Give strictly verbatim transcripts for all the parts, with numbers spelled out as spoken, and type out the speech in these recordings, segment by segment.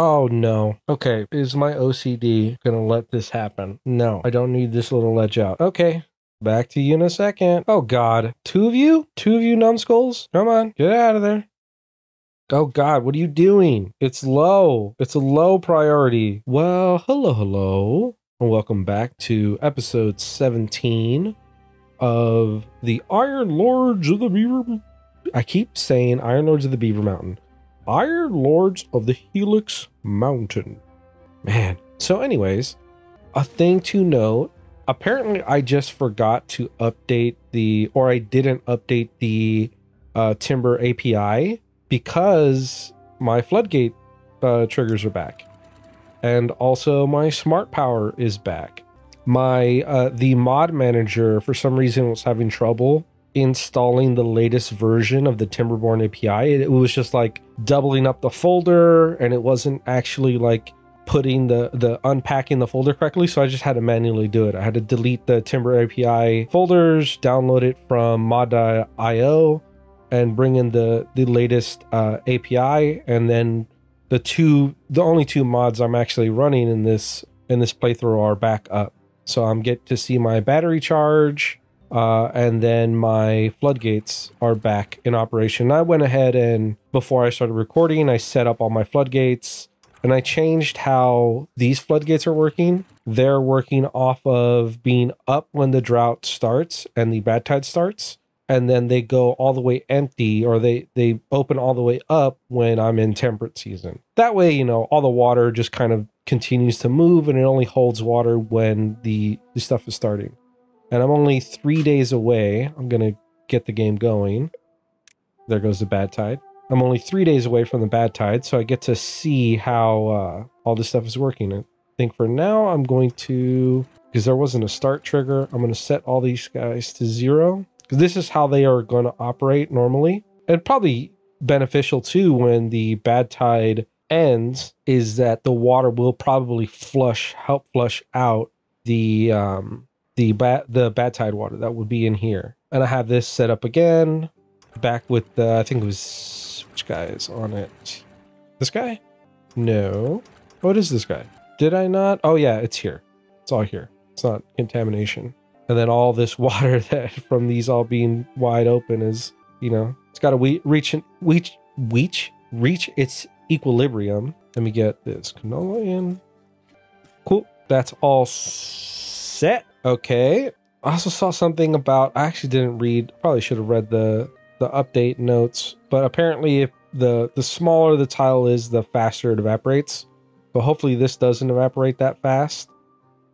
Oh no. Okay. Is my O C D going to let this happen? No, I don't need this little ledge out. Okay. Back to you in a second. Oh God. Two of you? Two of you numbskulls? Come on. Get out of there. Oh God, what are you doing? It's low. It's a low priority. Well, hello, hello. And welcome back to episode seventeen of the Iron Lords of the Beaver. I keep saying Iron Lords of the Beaver Mountain. Iron Lords of the Helix Mountain. Man. So anyways, a thing to note. Apparently I just forgot to update the, or I didn't update the uh, Timber A P I because my floodgate uh, triggers are back. And also my smart power is back. My, uh, the mod manager for some reason was having trouble installing the latest version of the Timberborn A P I. It was just like doubling up the folder and it wasn't actually like putting the the unpacking the folder correctly, so I just had to manually do it. I had to delete the Timber A P I folders, download it from mod dot i o, and bring in the the latest uh, A P I, and then the two the only two mods I'm actually running in this in this playthrough are back up. So I'm get to see my battery charge, uh, and then my floodgates are back in operation. I went ahead and before I started recording, I set up all my floodgates. And I changed how these floodgates are working. They're working off of being up when the drought starts and the bad tide starts. And then they go all the way empty, or they, they open all the way up when I'm in temperate season. That way, you know, all the water just kind of continues to move and it only holds water when the, the stuff is starting. And I'm only three days away. I'm going to get the game going. There goes the bad tide. I'm only three days away from the bad tide, so I get to see how uh, all this stuff is working. I think for now I'm going to, because there wasn't a start trigger, I'm going to set all these guys to zero. Because this is how they are going to operate normally. And probably beneficial too when the bad tide ends is that the water will probably flush, help flush out the, um, the, ba the bad tide water that would be in here. And I have this set up again, back with the, I think it was... guys on it. This guy? No. What is this guy? Did I not? Oh yeah, it's here. It's all here. It's not contamination. And then all this water that from these all being wide open is, you know, it's got to we reach and reach reach reach its equilibrium. Let me get this canola in. Cool. That's all set. Okay. I also saw something about, I actually didn't read, probably should have read the the update notes, but apparently if the the smaller the tile is, the faster it evaporates. But hopefully this doesn't evaporate that fast.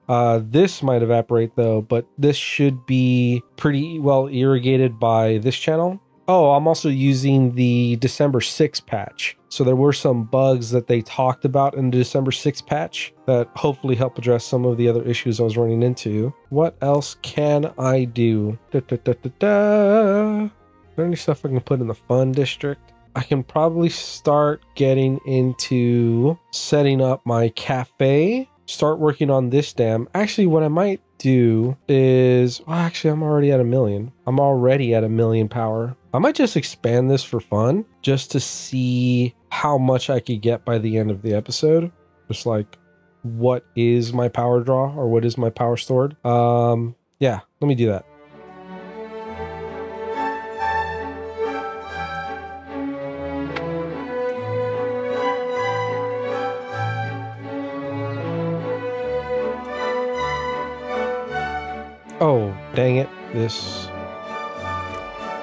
Uh, this might evaporate though, but this should be pretty well irrigated by this channel. Oh, I'm also using the December sixth patch. So there were some bugs that they talked about in the December sixth patch that hopefully help address some of the other issues I was running into. What else can I do? Da, da, da, da, da. Is there any stuff I can put in the fun district? I can probably start getting into setting up my cafe, start working on this dam. Actually, what I might do is, well, actually, I'm already at a million. I'm already at a million power. I might just expand this for fun just to see how much I could get by the end of the episode. Just like, what is my power draw or what is my power stored? Um, yeah, let me do that. Oh, dang it. This,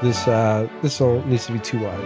this, uh, this one needs to be too wide.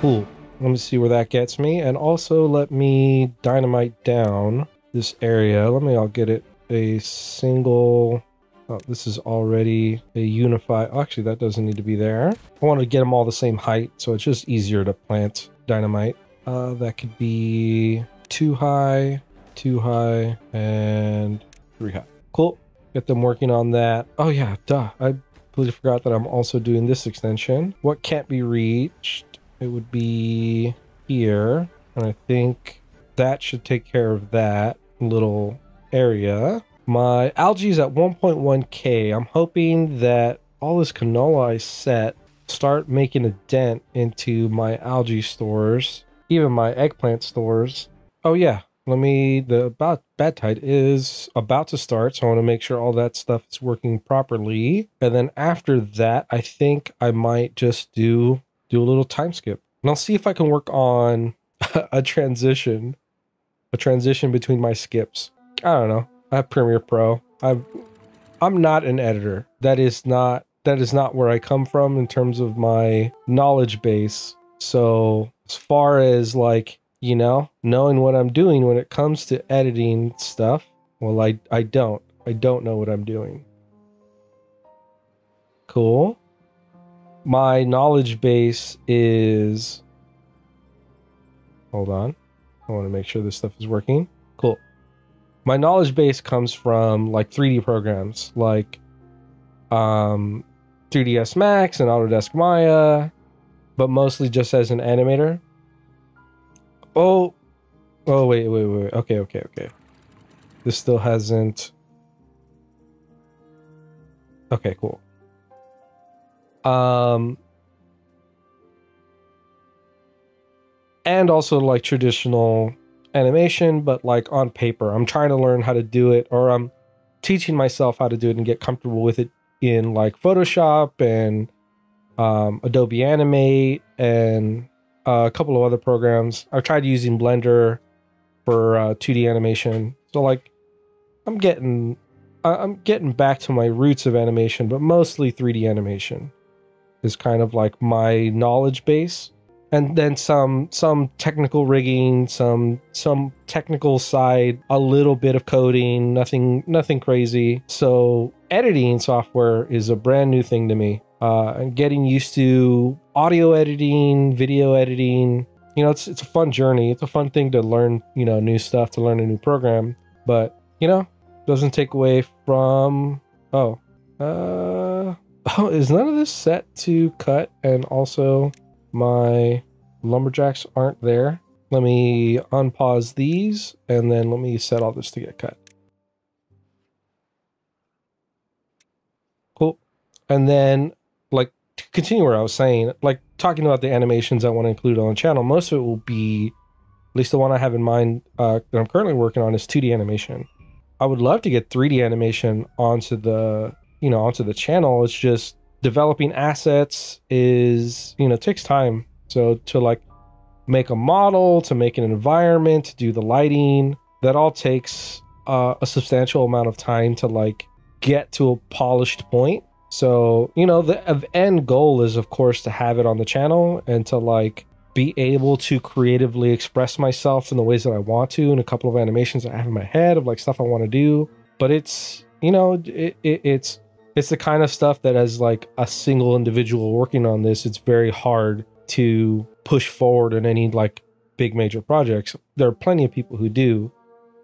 Cool. Let me see where that gets me. And also let me dynamite down this area. Let me, I'll get it a single... Oh, this is already a unified. Oh, actually, that doesn't need to be there. I want to get them all the same height, so it's just easier to plant dynamite. Uh, that could be two high, two high, and three high. Cool. Get them working on that. Oh, yeah, duh. I completely forgot that I'm also doing this extension. What can't be reached? It would be here. And I think that should take care of that little area. My algae is at one point one K. I'm hoping that all this canola I set start making a dent into my algae stores, even my eggplant stores. Oh yeah, let me, the about bad tide is about to start, so I want to make sure all that stuff is working properly. And then after that, I think I might just do, do a little time skip. And I'll see if I can work on a transition, a transition between my skips. I don't know. I have Premiere Pro. I've, I'm not an editor. That is not, that is not where I come from in terms of my knowledge base. So as far as like, you know, knowing what I'm doing when it comes to editing stuff, well, I, I don't. I don't know what I'm doing. Cool. My knowledge base is... Hold on. I want to make sure this stuff is working. Cool. My knowledge base comes from like three D programs, like um, three D S Max and Autodesk Maya, but mostly just as an animator. Oh, oh, wait, wait, wait, wait. Okay, okay, okay. This still hasn't. Okay, cool. Um, and also like traditional animation, but like on paper. I'm trying to learn how to do it, or I'm teaching myself how to do it and get comfortable with it in like Photoshop and um, Adobe Animate and Uh, a couple of other programs. I've tried using Blender for uh, two D animation. So like, I'm getting, uh, I'm getting back to my roots of animation, but mostly three D animation is kind of like my knowledge base. And then some, some technical rigging, some, some technical side, a little bit of coding, nothing, nothing crazy. So editing software is a brand new thing to me. Uh, and getting used to audio editing, video editing, you know, it's, it's a fun journey. It's a fun thing to learn, you know, new stuff, to learn a new program, but you know, doesn't take away from, oh, uh, oh, is none of this set to cut? And also my lumberjacks aren't there. Let me unpause these and then let me set all this to get cut. Cool. And then to continue where I was saying, like talking about the animations I want to include on the channel, most of it will be, at least the one I have in mind uh, that I'm currently working on, is two D animation. I would love to get three D animation onto the, you know, onto the channel. It's just developing assets is, you know, takes time. So to like make a model, to make an environment, to do the lighting, that all takes uh, a substantial amount of time to like get to a polished point. So, you know, the end goal is, of course, to have it on the channel and to like be able to creatively express myself in the ways that I want to, and a couple of animations I have in my head of like stuff I want to do. But it's, you know, it, it, it's it's the kind of stuff that as like a single individual working on this, it's very hard to push forward in any like big major projects. There are plenty of people who do,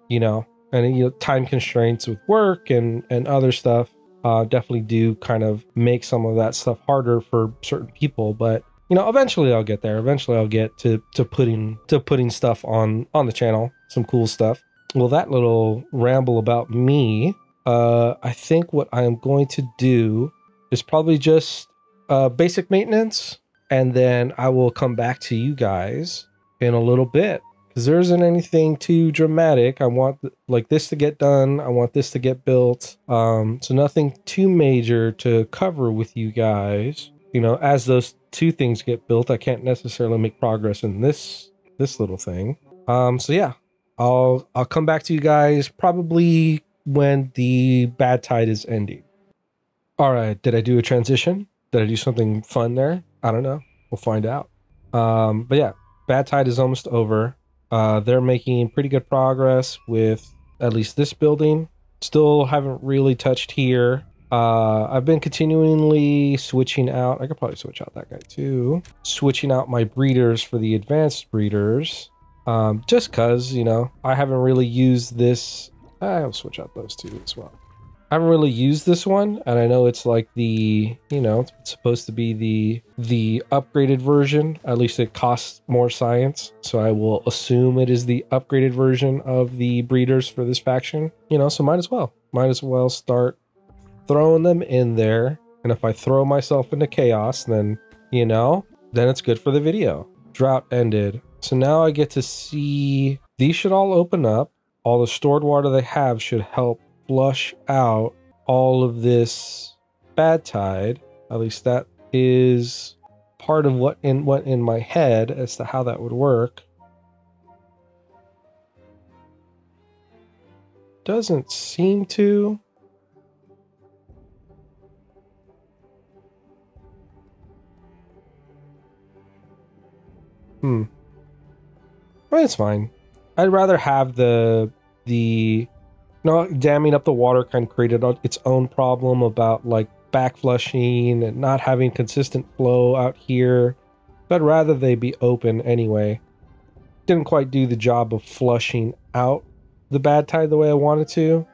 you know, and you know, time constraints with work and, and other stuff. Uh, definitely do kind of make some of that stuff harder for certain people, but you know, eventually I'll get there. Eventually I'll get to to putting to putting stuff on on the channel, some cool stuff. Well, that little ramble about me. Uh, I think what I am going to do is probably just uh, basic maintenance, and then I will come back to you guys in a little bit because there isn't anything too dramatic. I want like this to get done. I want this to get built. Um, so nothing too major to cover with you guys. You know, as those two things get built, I can't necessarily make progress in this, this little thing. Um, so yeah, I'll, I'll come back to you guys probably when the bad tide is ending. All right. Did I do a transition? Did I do something fun there? I don't know. We'll find out. Um, but yeah, bad tide is almost over. Uh, they're making pretty good progress with at least this building. Still haven't really touched here. Uh, I've been continually switching out. I could probably switch out that guy too. Switching out my breeders for the advanced breeders. Um, just cause, you know, I haven't really used this. I'll switch out those two as well. I haven't really used this one. And I know it's like the, you know, it's supposed to be the, the upgraded version. At least it costs more science. So I will assume it is the upgraded version of the breeders for this faction, you know, so might as well. might as well start throwing them in there. And if I throw myself into chaos, then, you know, then it's good for the video. Drought ended. So now I get to see, these should all open up. All the stored water they have should help flush out all of this bad tide. At least that is part of what in, went in my head as to how that would work. Doesn't seem to. Hmm. Well, it's fine. I'd rather have the the you know, damming up the water kind of created its own problem about like backflushing and not having consistent flow out here. But rather they be open anyway. Didn't quite do the job of flushing out the bad tide the way I wanted to.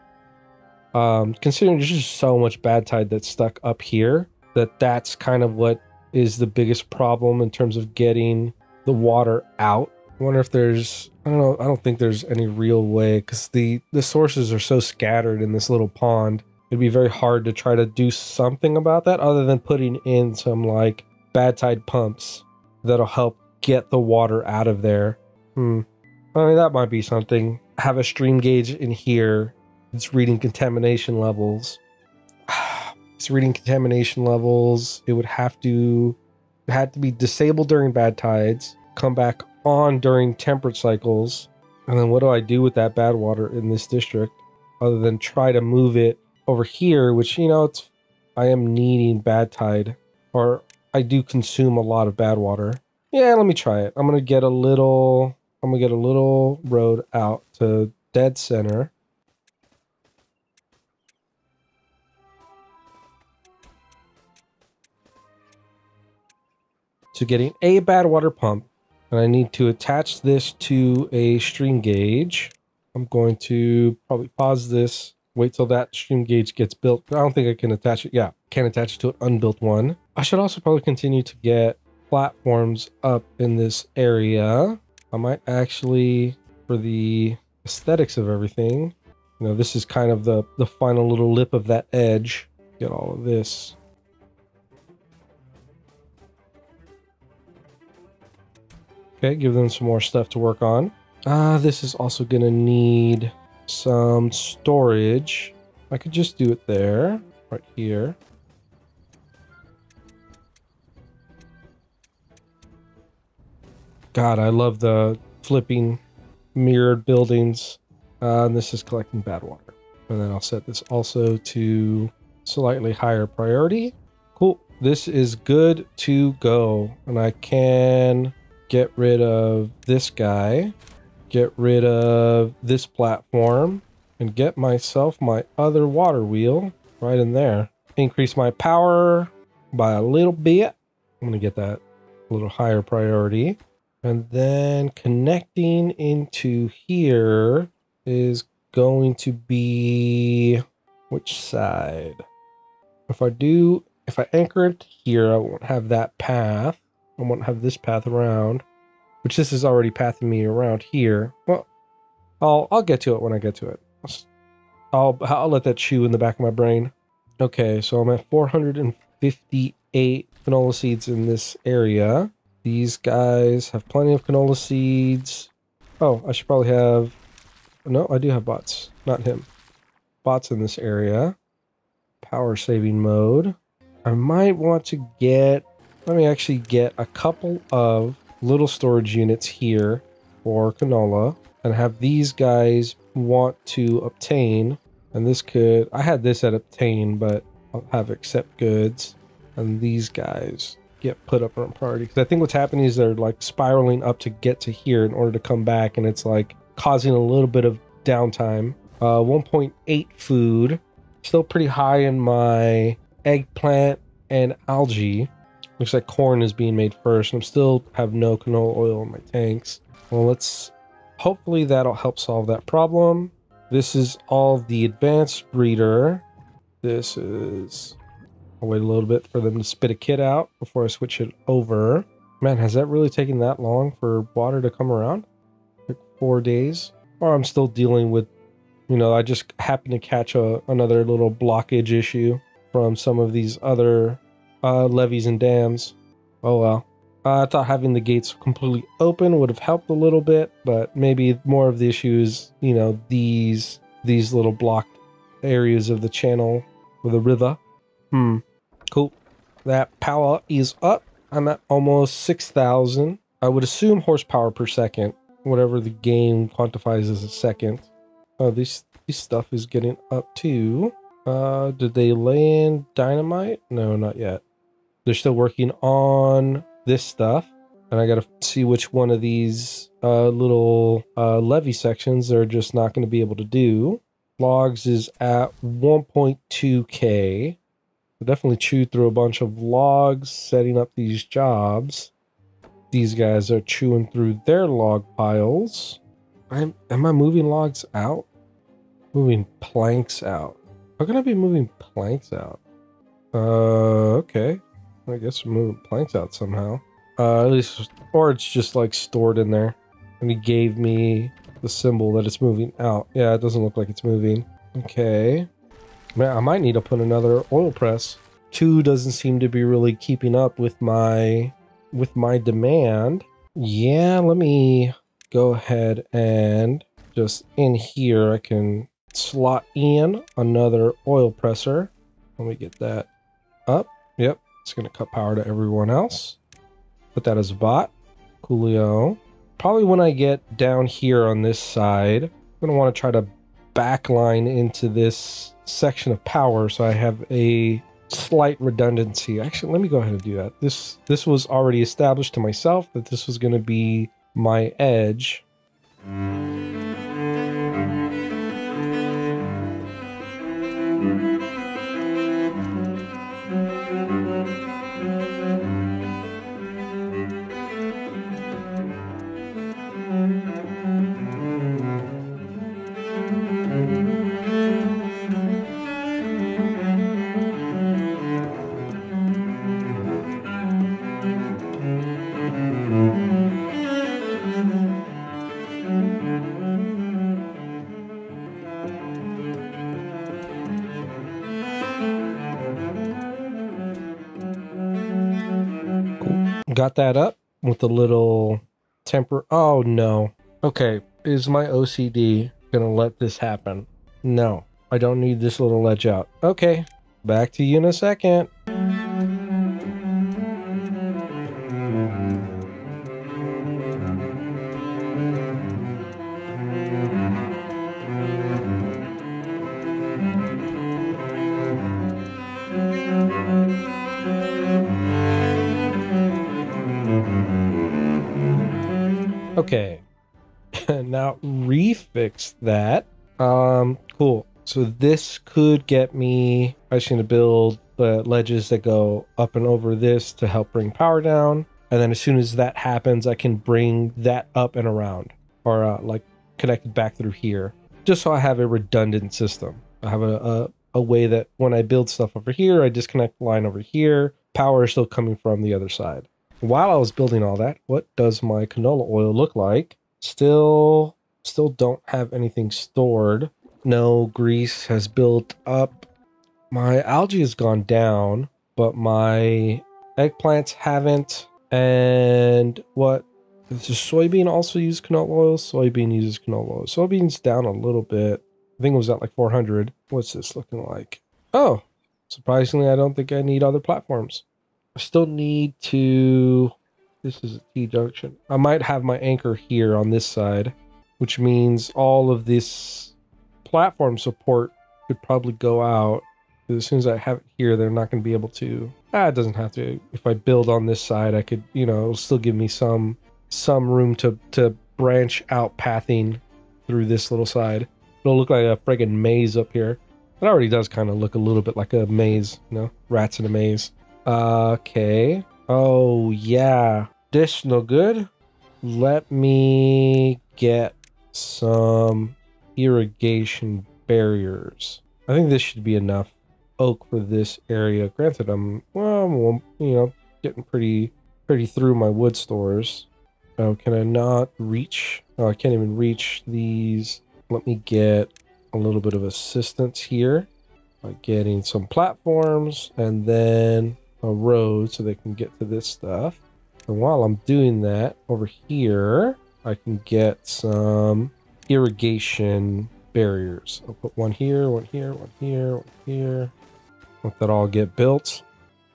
Um, considering there's just so much bad tide that's stuck up here, that that's kind of what is the biggest problem in terms of getting the water out. I wonder if there's, I don't know, I don't think there's any real way, because the, the sources are so scattered in this little pond. It'd be very hard to try to do something about that other than putting in some like bad tide pumps that'll help get the water out of there. Hmm. I mean, that might be something. Have a stream gauge in here. It's reading contamination levels. It's reading contamination levels. It would have to, it had to be disabled during bad tides, come back on during temperate cycles. And then what do I do with that bad water in this district other than try to move it over here, which, you know, it's, I am needing bad tide, or I do consume a lot of bad water. Yeah, let me try it. I'm going to get a little, I'm going to get a little road out to dead center. So getting a bad water pump, and I need to attach this to a stream gauge. I'm going to probably pause this, wait till that stream gauge gets built. I don't think I can attach it. Yeah, can't attach it to an unbuilt one. I should also probably continue to get platforms up in this area. I might actually, for the aesthetics of everything, you know, this is kind of the, the final little lip of that edge. Get all of this. Okay, give them some more stuff to work on. Ah, uh, this is also gonna need some storage. I could just do it there, right here. God, I love the flipping mirrored buildings. Uh, and this is collecting bad water. And then I'll set this also to slightly higher priority. Cool, this is good to go. And I can get rid of this guy, get rid of this platform, and get myself my other water wheel right in there. Increase my power by a little bit. I'm gonna get that a little higher priority. And then connecting into here is going to be, which side? If I do, if I anchor it here, I won't have that path. I won't have this path around, which this is already pathing me around here. Well, I'll I'll get to it when I get to it. I'll I'll let that chew in the back of my brain. Okay, so I'm at four hundred fifty-eight canola seeds in this area. These guys have plenty of canola seeds. Oh, I should probably have. No, I do have bots. Not him. Bots in this area. Power saving mode. I might want to get. Let me actually get a couple of little storage units here for canola and have these guys want to obtain. And this could, I had this at obtain, but I'll have accept goods. And these guys get put up on priority. Because I think what's happening is they're like spiraling up to get to here in order to come back. And it's like causing a little bit of downtime. Uh, one point eight food, still pretty high in my eggplant and algae. Looks like corn is being made first. I'm still have no canola oil in my tanks. Well, let's, hopefully that'll help solve that problem. This is all the advanced breeder. This is, I'll wait a little bit for them to spit a kid out before I switch it over. Man, has that really taken that long for water to come around? Like four days? Or I'm still dealing with You know, I just happened to catch a, another little blockage issue from some of these other uh, levees and dams. Oh well. Uh, I thought having the gates completely open would have helped a little bit, but maybe more of the issue is, you know, these these little blocked areas of the channel or the river. Hmm. Cool. That power is up. I'm at almost six thousand. I would assume horsepower per second, whatever the game quantifies as a second. Oh, this, this stuff is getting up to... Uh, did they land dynamite? No, not yet. They're still working on this stuff. And I got to see which one of these uh, little uh, levee sections they're just not going to be able to do. Logs is at one point two K. I'll definitely chew through a bunch of logs setting up these jobs. These guys are chewing through their log piles. I'm, am I moving logs out? Moving planks out. How can I be moving planks out? Uh, okay. I guess we're moving planks out somehow. Uh, at least, or it's just like stored in there. And he gave me the symbol that it's moving out. Yeah, it doesn't look like it's moving. Okay. Man, I might need to put another oil press. Two doesn't seem to be really keeping up with my with my demand. Yeah, let me go ahead and just in here I can slot in another oil presser. Let me get that up. Yep, it's gonna cut power to everyone else. Put that as a bot. Coolio. Probably when I get down here on this side, I'm gonna want to try to backline into this section of power so I have a slight redundancy. Actually, let me go ahead and do that. This this was already established to myself that this was going to be my edge. Got that up with a little temper. Oh no. Okay. Is my O C D gonna let this happen? No, I don't need this little ledge out. Okay. Back to you in a second. Okay, now refix that. Um, cool. So this could get me, I just need to build the uh, ledges that go up and over this to help bring power down. And then as soon as that happens, I can bring that up and around or uh, like connected back through here. Just so I have a redundant system. I have a, a, a way that when I build stuff over here, I disconnect the line over here. Power is still coming from the other side. While I was building all that, what does my canola oil look like? Still, still don't have anything stored. No grease has built up. My algae has gone down, but my eggplants haven't. And what? Does soybean also use canola oil? Soybean uses canola oil. Soybean's down a little bit. I think it was at like four hundred. What's this looking like? Oh, surprisingly, I don't think I need other platforms. I still need to, this is a T-junction. I might have my anchor here on this side, which means all of this platform support could probably go out. As soon as I have it here, they're not going to be able to, ah, it doesn't have to. If I build on this side, I could, you know, it'll still give me some, some room to, to branch out pathing through this little side. It'll look like a friggin' maze up here. It already does kind of look a little bit like a maze, you know, rats in a maze. Okay. Oh, yeah. This no good. Let me get some irrigation barriers. I think this should be enough oak for this area. Granted, I'm, well, you know, getting pretty, pretty through my wood stores. Oh, can I not reach? Oh, I can't even reach these. Let me get a little bit of assistance here by getting some platforms and then a road so they can get to this stuff. And while I'm doing that, over here, I can get some irrigation barriers. I'll put one here, one here, one here, one here. Let that all get built.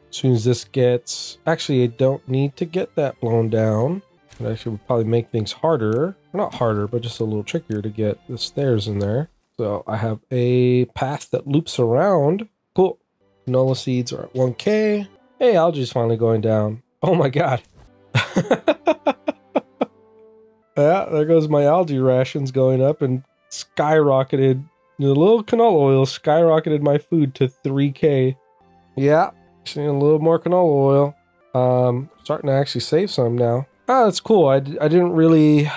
As soon as this gets... Actually, I don't need to get that blown down. It actually would probably make things harder. Well, not harder, but just a little trickier to get the stairs in there. So I have a path that loops around. Cool. Canola seeds are at one K. Hey, algae's finally going down. Oh my God. Yeah, there goes my algae rations going up and skyrocketed. The little canola oil skyrocketed my food to three K. Yeah, just need a little more canola oil. Um, starting to actually save some now. Oh, that's cool. I, I didn't really,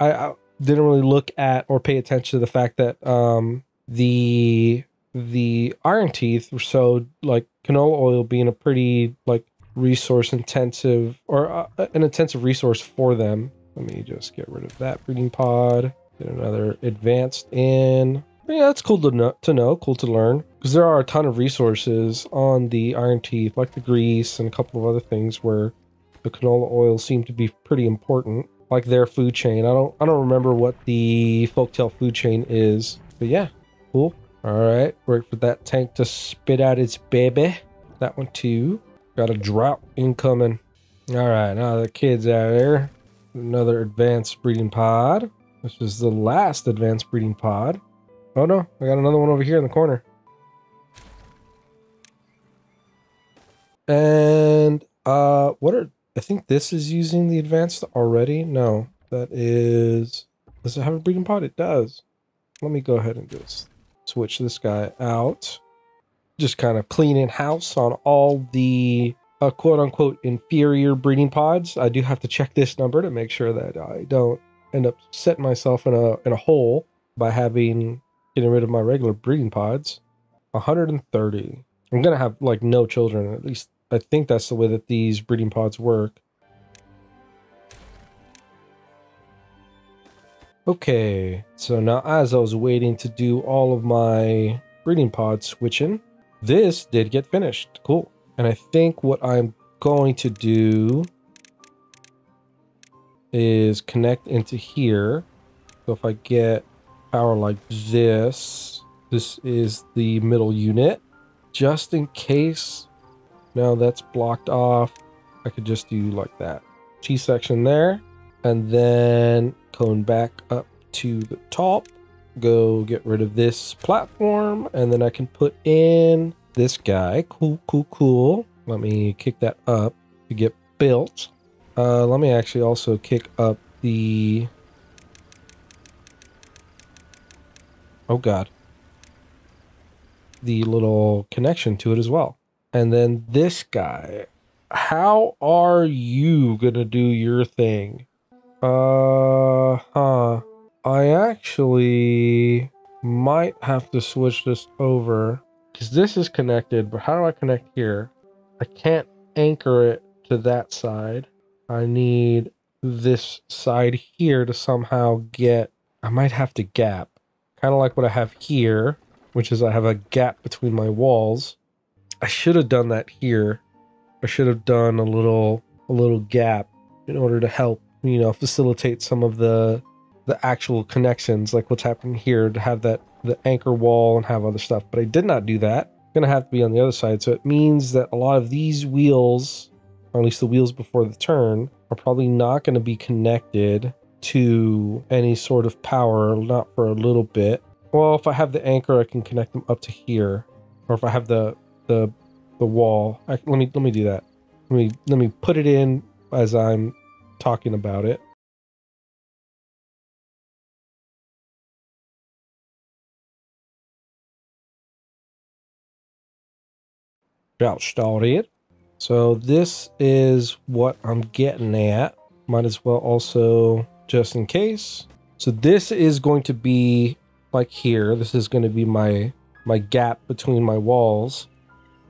I, I didn't really look at or pay attention to the fact that um, the the iron teeth were so, like, canola oil being a pretty, like, resource intensive or uh, an intensive resource for them. Let me just get rid of that breeding pod. Get another advanced in. Yeah, that's cool to know, to know, cool to learn, because there are a ton of resources on the iron teeth, like the grease and a couple of other things where the canola oil seemed to be pretty important, like their food chain. I don't, I don't remember what the folktale food chain is, but yeah, cool. All right, wait for that tank to spit out its baby. That one too. Got a drought incoming. All right, now the kids out of there. Another advanced breeding pod. This is the last advanced breeding pod. Oh no, I got another one over here in the corner. And uh, what are, I think this is using the advanced already. No, that is, does it have a breeding pod? It does. Let me go ahead and just switch this guy out. Just kind of cleaning house on all the uh, quote unquote inferior breeding pods. I do have to check this number to make sure that I don't end up setting myself in a, in a hole by having, getting rid of my regular breeding pods. one hundred thirty. I'm going to have, like, no children. At least I think that's the way that these breeding pods work. Okay. So now as I was waiting to do all of my breeding pod switching, this did get finished. Cool. And I think what I'm going to do is connect into here. So if I get power like this, this is the middle unit. Just in case now that's blocked off, I could just do like that. T-section there, and then cone back up to the top. Go get rid of this platform, and then I can put in this guy. Cool, cool, cool. Let me kick that up to get built. Uh, let me actually also kick up the... Oh God. The little connection to it as well. And then this guy. How are you gonna do your thing? Uh huh. I actually might have to switch this over because this is connected, but how do I connect here? I can't anchor it to that side. I need this side here to somehow get, I might have to gap. Kind of like what I have here, which is I have a gap between my walls. I should have done that here. I should have done a little, a little gap in order to help, you know, facilitate some of the, the actual connections, like what's happening here, to have that, the anchor wall and have other stuff. But I did not do that. It's going to have to be on the other side. So it means that a lot of these wheels, or at least the wheels before the turn, are probably not going to be connected to any sort of power, not for a little bit. Well, if I have the anchor, I can connect them up to here, or if I have the the the wall, I, let me let me do that. Let me let me put it in as I'm talking about it. Just started. So this is what I'm getting at. Might as well also, just in case. So this is going to be like here. This is going to be my my gap between my walls,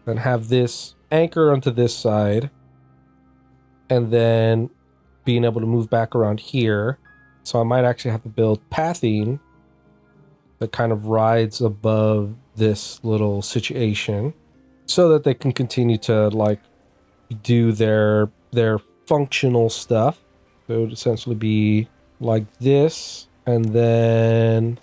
and have this anchor onto this side, and then being able to move back around here. So I might actually have to build pathing that kind of rides above this little situation so that they can continue to like do their their functional stuff. So it would essentially be like this, and then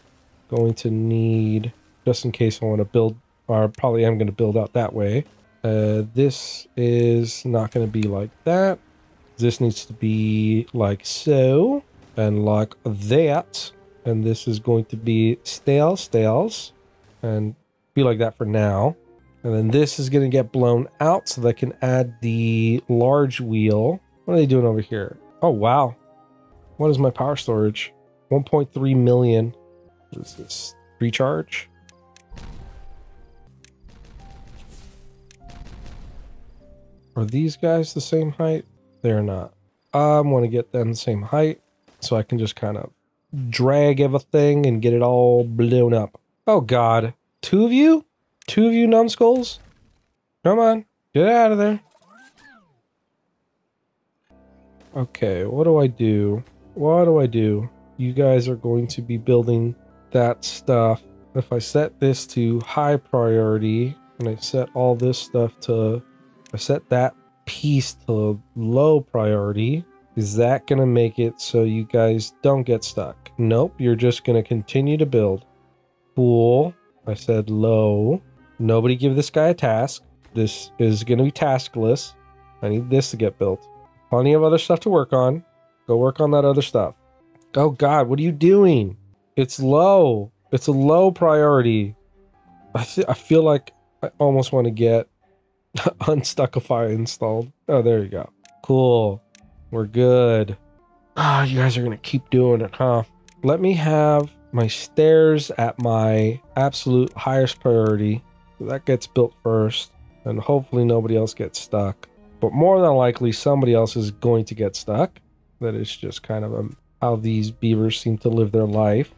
going to need, just in case I want to build, or probably I'm going to build out that way. Uh, this is not going to be like that. This needs to be like so, and like that. And this is going to be stale, stales, and be like that for now. And then this is going to get blown out so that I can add the large wheel. What are they doing over here? Oh, wow. What is my power storage? one point three million. What is this? Recharge? Are these guys the same height? They're not. I want to get them the same height so I can just kind of drag everything and get it all blown up. Oh, God. Two of you? Two of you numbskulls? Come on. Get out of there. Okay, what do I do? What do I do? You guys are going to be building that stuff. If I set this to high priority, and I set all this stuff to... I set that piece to low priority. Is that going to make it so you guys don't get stuck? Nope, you're just going to continue to build. Cool. I said low. Nobody give this guy a task. This is going to be taskless. I need this to get built. Plenty of other stuff to work on. Go work on that other stuff. Oh God, what are you doing? It's low. It's a low priority. I, I feel like I almost want to get Unstuckify installed. Oh, there you go. Cool. We're good. Ah, oh, you guys are going to keep doing it, huh? Let me have my stairs at my absolute highest priority. So that gets built first, and hopefully nobody else gets stuck. But more than likely, somebody else is going to get stuck. That is just kind of a, how these beavers seem to live their life.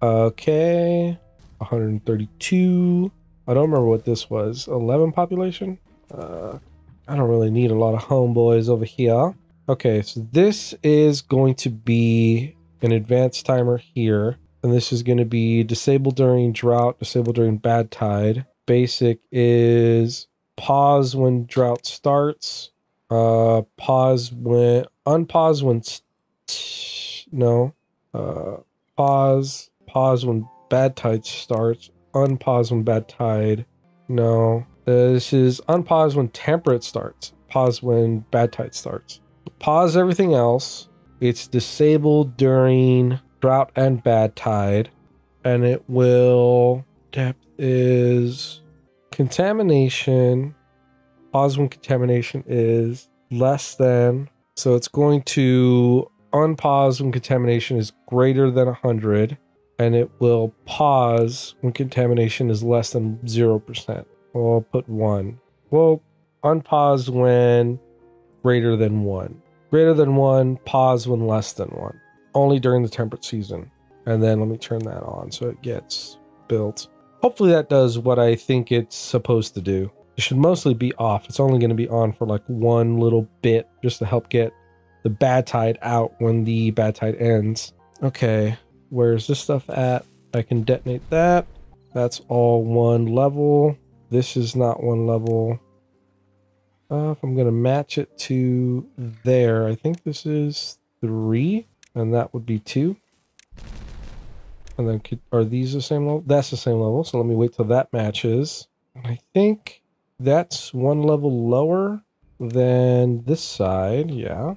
Okay. one hundred thirty-two. I don't remember what this was. eleven population? Uh, I don't really need a lot of homeboys over here. Okay, so this is going to be an advanced timer here. And this is going to be disabled during drought, disabled during bad tide. Basic is pause when drought starts. Uh, pause when... Unpause when... No. Uh, pause. Pause when bad tide starts. Unpause when bad tide. No. This is unpause when temperate starts. Pause when bad tide starts. Pause everything else. It's disabled during drought and bad tide. And it will... Depth is... Contamination. Pause when contamination is less than. So it's going to unpause when contamination is greater than one hundred. And it will pause when contamination is less than zero percent. Well, I'll put one. Well, unpause when greater than one. Greater than one, pause when less than one. Only during the temperate season. And then let me turn that on so it gets built. Hopefully that does what I think it's supposed to do. It should mostly be off. It's only going to be on for like one little bit just to help get the bad tide out when the bad tide ends. Okay. Where's this stuff at? I can detonate that. That's all one level. This is not one level. Uh, if I'm going to match it to there, I think this is three, and that would be two. And then could, are these the same level? That's the same level, so let me wait till that matches. And I think that's one level lower than this side, yeah.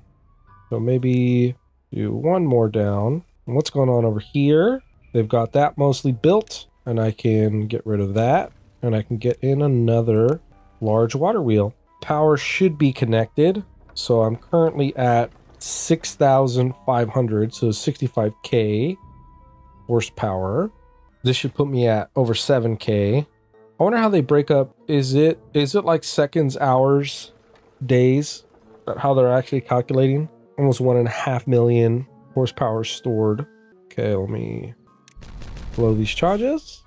So maybe do one more down. What's going on over here? They've got that mostly built, and I can get rid of that, and I can get in another large water wheel. Power should be connected, so I'm currently at six thousand five hundred, so sixty-five K horsepower. This should put me at over seven K. I wonder how they break up. Is it is it like seconds, hours, days? Is that how they're actually calculating? Almost one and a half million horsepower stored. Okay, let me blow these charges.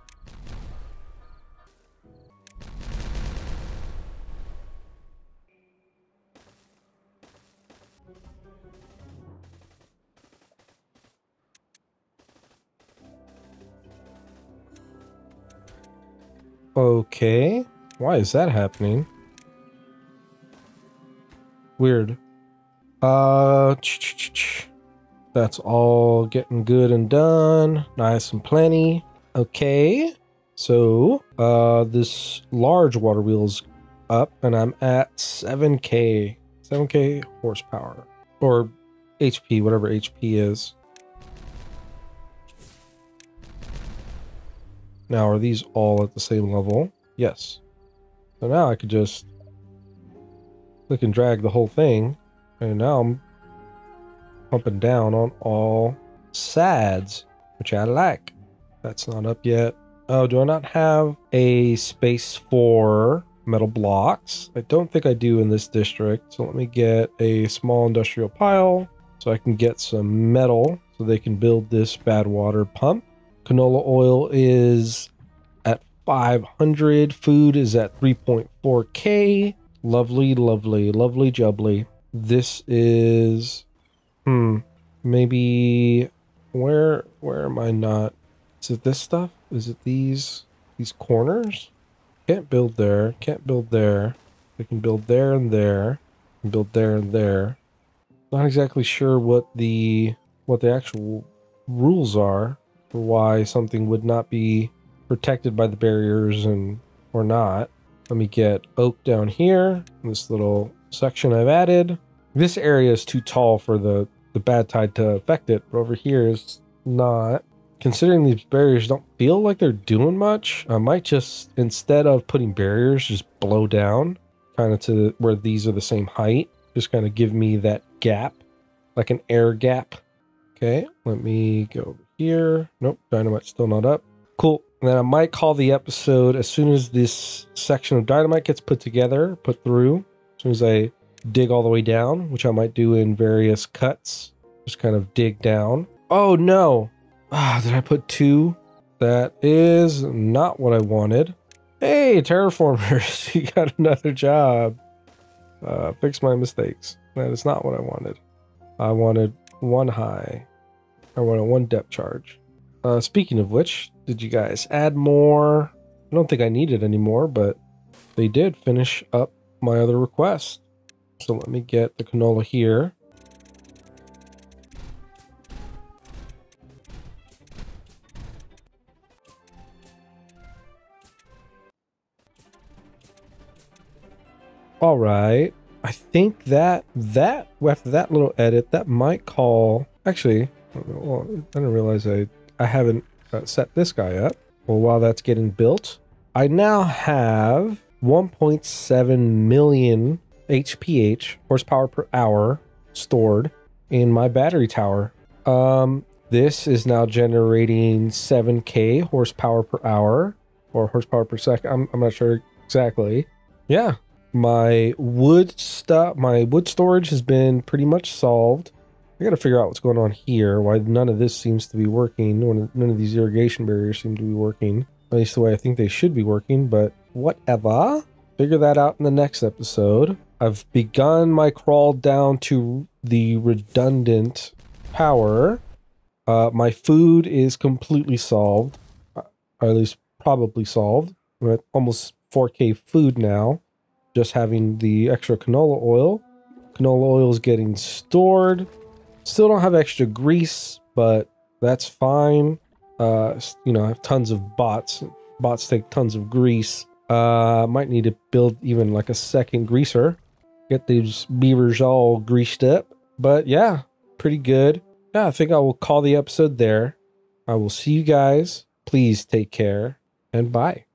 Okay. Why is that happening? Weird. Uh, that's all getting good and done. Nice and plenty. Okay. So, uh, this large water wheel's up and I'm at seven K. seven K horsepower. Or H P, whatever H P is. Now, are these all at the same level? Yes. So now I could just click and drag the whole thing. And now I'm pumping down on all sides, which I like. That's not up yet. Oh, do I not have a space for metal blocks? I don't think I do in this district. So let me get a small industrial pile so I can get some metal so they can build this bad water pump. Canola oil is at five hundred. Food is at three point four K. Lovely, lovely, lovely jubbly. This is, hmm, maybe, where, where am I not? Is it this stuff? Is it these, these corners? Can't build there, can't build there. We can build there and there, and build there and there. Not exactly sure what the, what the actual rules are. For why something would not be protected by the barriers and or not. Let me get oak down here, this little section I've added. This area is too tall for the, the bad tide to affect it, but over here is not. Considering these barriers don't feel like they're doing much, I might just, instead of putting barriers, just blow down kind of to where these are the same height. Just kind of give me that gap, like an air gap. Okay, let me go here. Nope, dynamite's still not up. Cool. And then I might call the episode as soon as this section of dynamite gets put together, put through. As soon as I dig all the way down, which I might do in various cuts. Just kind of dig down. Oh no! Ah, did I put two? That is not what I wanted. Hey, terraformers, you got another job. Uh, fix my mistakes. That is not what I wanted. I wanted one high. I want a one depth charge. Uh, speaking of which, did you guys add more? I don't think I need it anymore, but they did finish up my other request. So let me get the canola here. All right. I think that, that, after that little edit, that might call, actually, well, I didn't realize I, I haven't uh, set this guy up. Well, while that's getting built, I now have one point seven million H P H, horsepower per hour, stored in my battery tower. Um, this is now generating seven K horsepower per hour or horsepower per second. I'm, I'm not sure exactly. Yeah. My wood stuff, my wood storage has been pretty much solved. I gotta figure out what's going on here, why none of this seems to be working, none of these irrigation barriers seem to be working, at least the way I think they should be working, but whatever. Figure that out in the next episode. I've begun my crawl down to the redundant power. Uh, my food is completely solved, or at least probably solved. We're at almost four K food now, just having the extra canola oil. Canola oil is getting stored. Still don't have extra grease, but that's fine. Uh, you know, I have tons of bots. Bots take tons of grease. Uh, might need to build even like a second greaser. Get these beavers all greased up. But yeah, pretty good. Yeah, I think I will call the episode there. I will see you guys. Please take care and bye.